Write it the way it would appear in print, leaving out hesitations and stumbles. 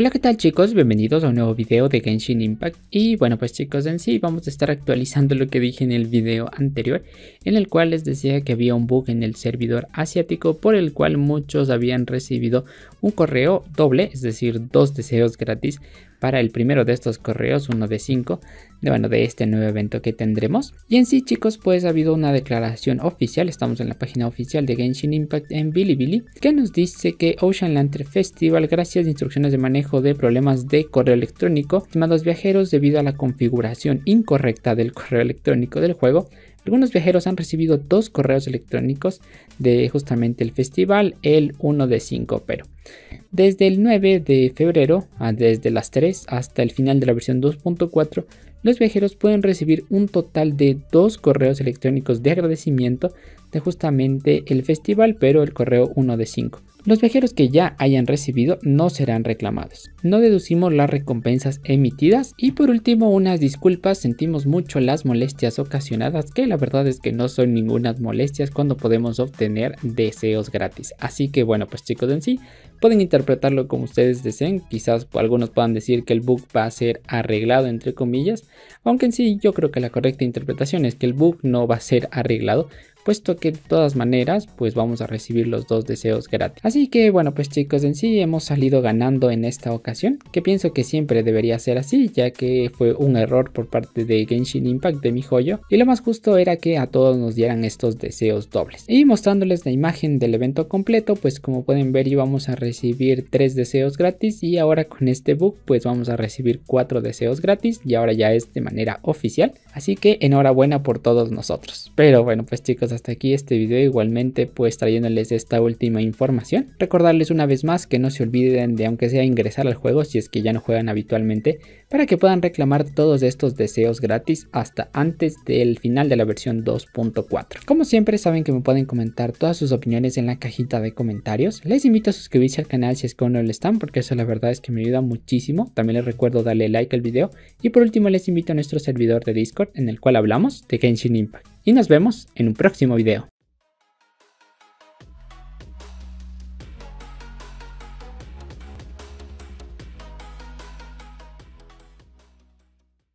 Hola, ¿qué tal chicos? Bienvenidos a un nuevo video de Genshin Impact. Y bueno, pues chicos, en sí vamos a estar actualizando lo que dije en el video anterior, en el cual les decía que había un bug en el servidor asiático por el cual muchos habían recibido un correo doble, es decir, dos deseos gratis para el primero de estos correos, uno de 5, de este nuevo evento que tendremos. Y en sí chicos, pues ha habido una declaración oficial, estamos en la página oficial de Genshin Impact en Bilibili, que nos dice que Ocean Lanterns Festival, gracias a instrucciones de manejo de problemas de correo electrónico, estimados viajeros, debido a la configuración incorrecta del correo electrónico del juego, algunos viajeros han recibido dos correos electrónicos de justamente el festival, el 1 de 5, pero desde el 9 de febrero, desde las 3 hasta el final de la versión 2.4, los viajeros pueden recibir un total de dos correos electrónicos de agradecimiento de justamente el festival, pero el correo 1 de 5. Los viajeros que ya hayan recibido no serán reclamados. No deducimos las recompensas emitidas. Y por último, unas disculpas. Sentimos mucho las molestias ocasionadas, que la verdad es que no son ningunas molestias cuando podemos obtener deseos gratis. Así que bueno, pues chicos, en sí pueden interpretarlo como ustedes deseen. Quizás algunos puedan decir que el bug va a ser arreglado, entre comillas. Aunque en sí yo creo que la correcta interpretación es que el bug no va a ser arreglado, puesto que de todas maneras pues vamos a recibir los dos deseos gratis. Así que bueno, pues chicos, en sí hemos salido ganando en esta ocasión, que pienso que siempre debería ser así, ya que fue un error por parte de Genshin Impact, de miHoYo, y lo más justo era que a todos nos dieran estos deseos dobles. Y mostrándoles la imagen del evento completo, pues como pueden ver íbamos a recibir 3 deseos gratis, y ahora con este bug pues vamos a recibir 4 deseos gratis, y ahora ya es de manera oficial. Así que enhorabuena por todos nosotros. Pero bueno, pues chicos, hasta aquí este video, igualmente pues trayéndoles esta última información. Recordarles una vez más que no se olviden de, aunque sea, ingresar al juego si es que ya no juegan habitualmente, para que puedan reclamar todos estos deseos gratis hasta antes del final de la versión 2.4. Como siempre saben que me pueden comentar todas sus opiniones en la cajita de comentarios. Les invito a suscribirse al canal si es que aún no lo están, porque eso la verdad es que me ayuda muchísimo. También les recuerdo darle like al video, y por último les invito a nuestro servidor de Discord en el cual hablamos de Genshin Impact. Y nos vemos en un próximo video.